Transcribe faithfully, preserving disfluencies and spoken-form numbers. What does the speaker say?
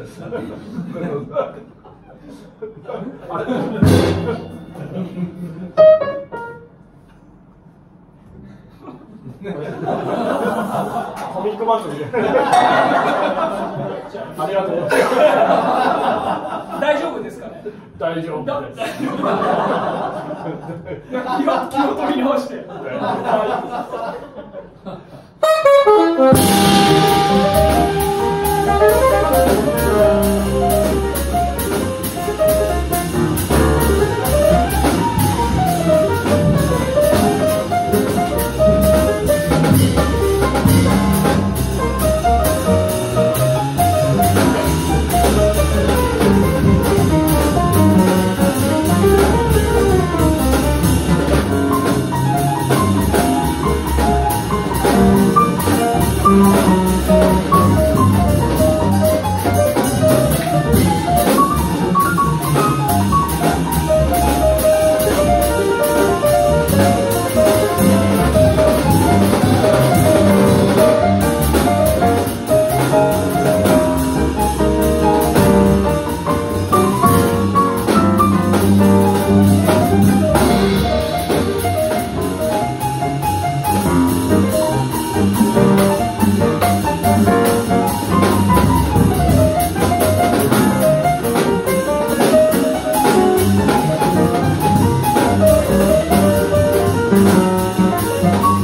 です。あれコミックバンドみたいな。ありがとうございます。大丈夫ですかね。大丈夫です。気を取り直して。Thank you.